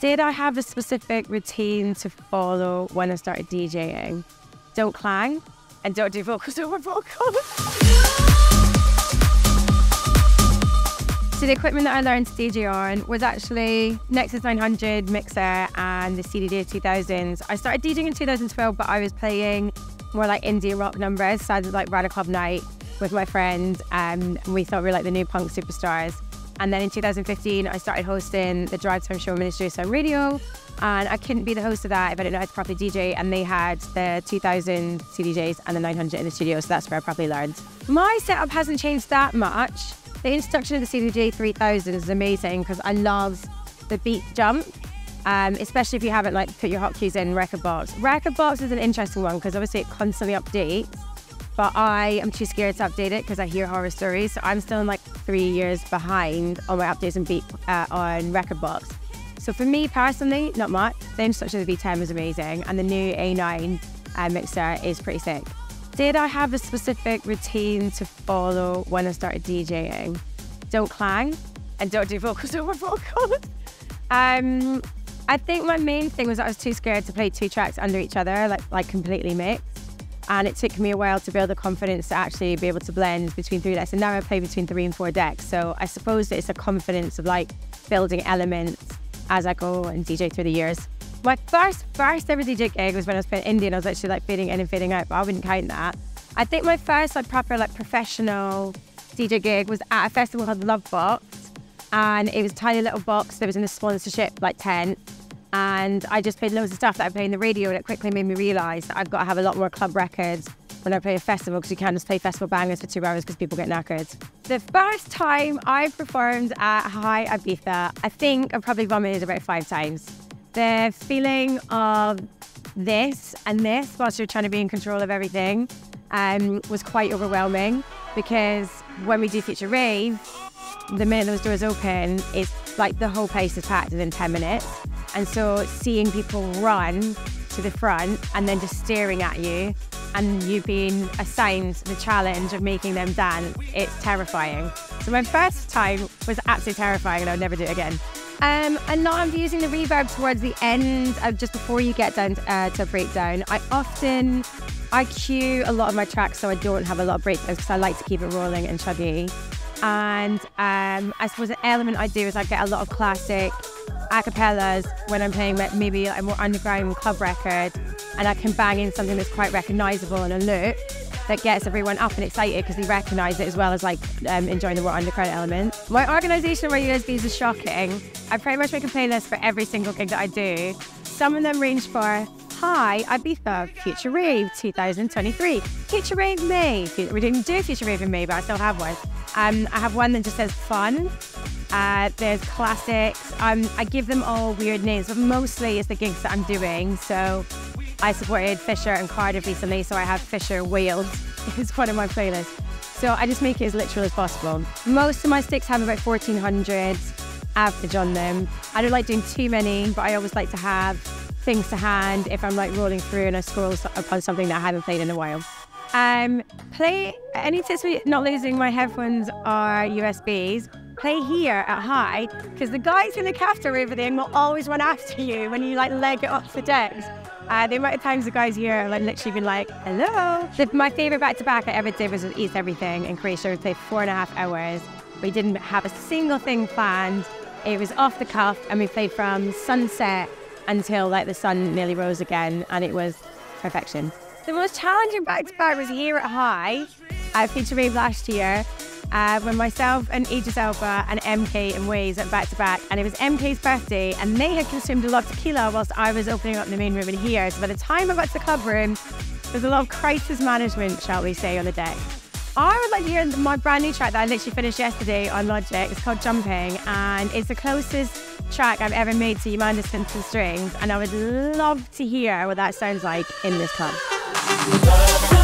Did I have a specific routine to follow when I started DJing? Don't clang and don't do vocals over vocals. So the equipment that I learned to DJ on was actually Nexus 900 mixer and the CDJ 2000s. I started DJing in 2012, but I was playing more like indie rock numbers. So I did like Radical Club Night with my friends, and we thought we were like the new punk superstars. And then in 2015, I started hosting the Drive Time Show Ministry of Sound Radio, and I couldn't be the host of that if I didn't know how to properly DJ, and they had the 2,000 CDJs and the 900 in the studio, so that's where I probably learned. My setup hasn't changed that much. The introduction of the CDJ 3000 is amazing because I love the beat jump, especially if you haven't like put your hot cues in Rekordbox. Rekordbox is an interesting one because obviously it constantly updates, but I am too scared to update it because I hear horror stories. So I'm still like 3 years behind on my updates and beat on Rekordbox. So for me personally, not much. The introduction of the V10 was amazing, and the new A9 mixer is pretty sick. Did I have a specific routine to follow when I started DJing? Don't clang and don't do vocals over vocals. I think my main thing was that I was too scared to play two tracks under each other, like completely mixed. And it took me a while to build the confidence to actually be able to blend between three decks. And now I play between 3 and 4 decks. So I suppose that it's a confidence of like building elements as I go and DJ through the years. My first ever DJ gig was when I was playing indie, and I was actually like fading in and fading out, but I wouldn't count that. I think my first like proper like professional DJ gig was at a festival called Love Box. And it was a tiny little box that was in a sponsorship like tent. And I just played loads of stuff that I play in the radio, and it quickly made me realise that I've got to have a lot more club records when I play a festival, because you can't just play festival bangers for 2 hours because people get knackered. The first time I performed at High Ibiza, I think I probably vomited about 5 times. The feeling of this and this whilst you're trying to be in control of everything was quite overwhelming, because when we do Future Rave, the minute those doors open, it's like the whole place is packed within 10 minutes. And so seeing people run to the front and then just staring at you, and you being assigned the challenge of making them dance, it's terrifying. So my first time was absolutely terrifying, and I would never do it again. And now I'm using the reverb towards the end, just before you get down to a breakdown. I cue a lot of my tracks so I don't have a lot of breakdowns, because I like to keep it rolling and chuggy. And I suppose an element I do is I get a lot of classic acapellas when I'm playing maybe a more underground club record, and I can bang in something that's quite recognisable and a loop that gets everyone up and excited because they recognise it, as well as like enjoying the more underground element. My organisation of my USBs is shocking. I pretty much make a playlist for every single gig that I do. Some of them range for High Ibiza, Future Rave 2023, Future Rave May. We didn't do Future Rave in May, but I still have one. I have one that just says fun. There's classics. I give them all weird names, but mostly it's the gigs that I'm doing. So I supported Fisher and Cardiff recently, so I have Fisher Wales. It's one of my playlists. So I just make it as literal as possible. Most of my sticks have about 1,400 average on them. I don't like doing too many, but I always like to have things to hand if I'm like rolling through and I scroll upon something that I haven't played in a while. Play any tips for not losing my headphones or USBs. Play here at High, because the guys in the cafeteria over there will always run after you when you like leg it off the decks. The amount of times the guys here have like literally been like, hello. My favourite back-to-back I ever did was with Eats Everything in Croatia. We played 4.5 hours. We didn't have a single thing planned. It was off the cuff, and we played from sunset until like the sun nearly rose again, and it was perfection. The most challenging back-to-back was here at High. I featured Rave last year, when myself and Aegis Elba and MK and Waze went back-to-back, and it was MK's birthday, and they had consumed a lot of tequila whilst I was opening up the main room in here. So by the time I got to the club room, there was a lot of crisis management, shall we say, on the deck. I would like to hear my brand new track that I literally finished yesterday on Logic. It's called Jumping, and it's the closest track I've ever made to You Mind the Strings, and I would love to hear what that sounds like in this club.